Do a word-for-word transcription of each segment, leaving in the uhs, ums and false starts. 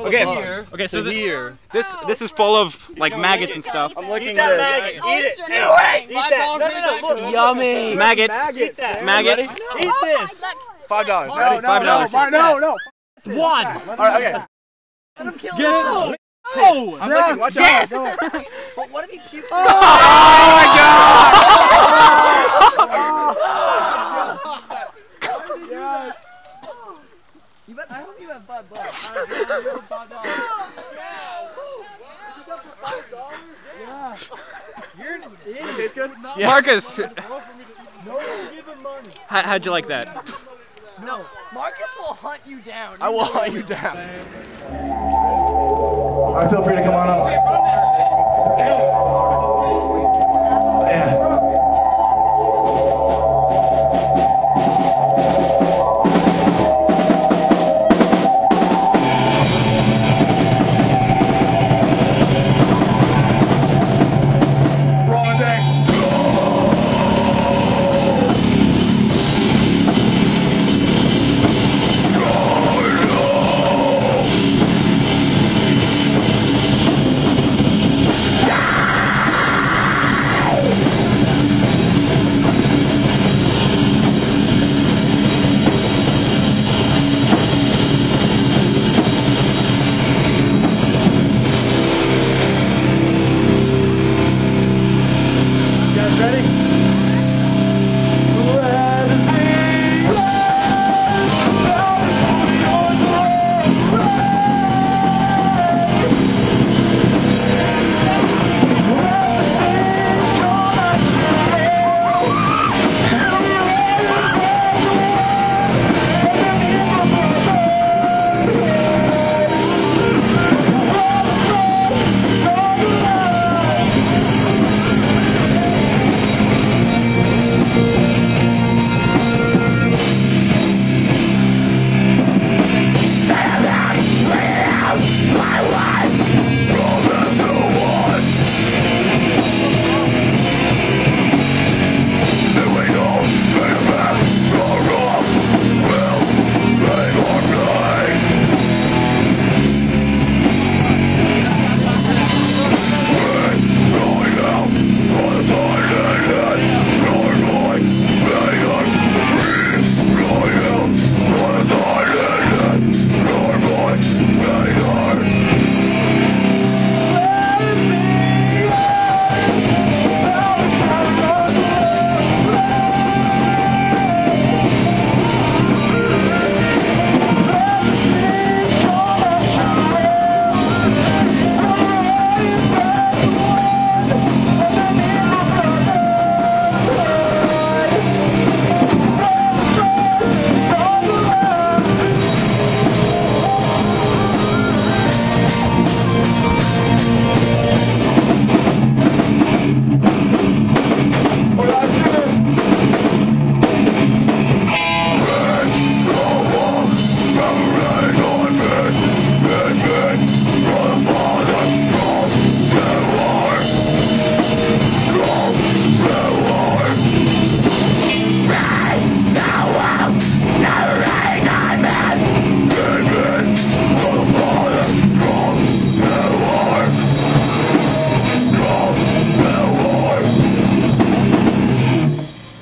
Okay. Okay. So here, this this is full of like maggots and stuff. I'm looking at this. Eat it. Do it. Eat that. No, no, no. Yummy. Maggots. Maggots. Maggots. Eat this. Five dollars. Ready? Five dollars. No, no. It's one. All right. Okay. Let him kill him. No. I'm looking. Watch out. But what if he pukes? Oh my God. Yes. You bet, I hope you have five bucks. I hope you have five dollars. You got for five dollars? Yeah. You're an idiot. It tastes good? Yeah. Marcus! No, give him money. How, how'd you like that? No, Marcus will hunt you down. I will hunt you down. Alright, feel free to come on up. Yeah.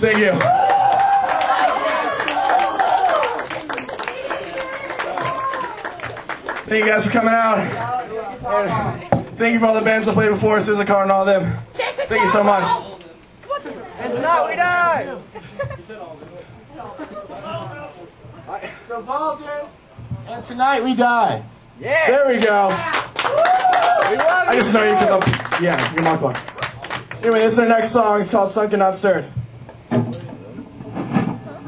Thank you. Thank you guys for coming out. And thank you for all the bands that played before, Sizzle Car and all them. Thank you so much. And now we die! Revolgence! And tonight we die. Yeah! There we go. I just know you because I'm... Yeah, you're my book. Anyway, this is our next song. It's called Sunken Not Stirred.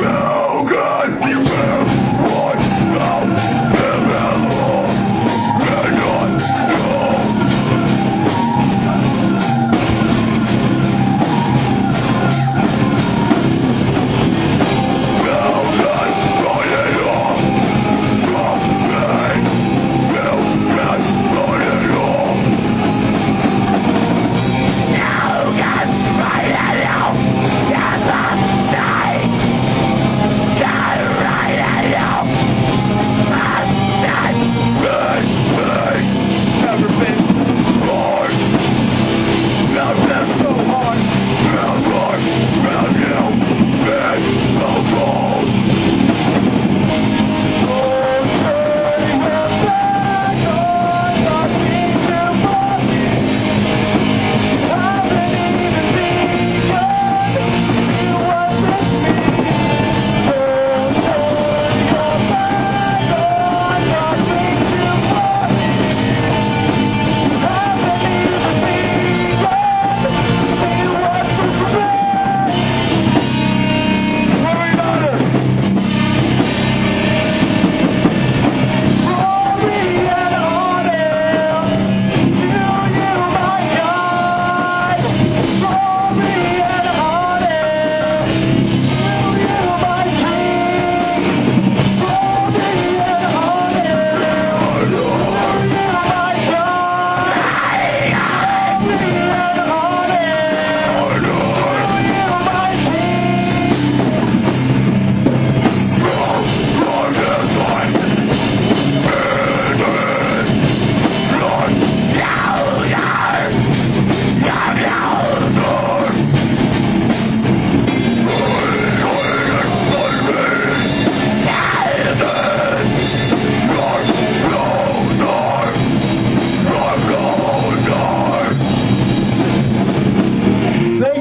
No God, you have what? No,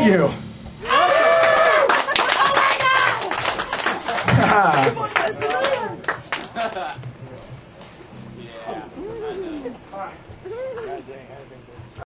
you. Yeah.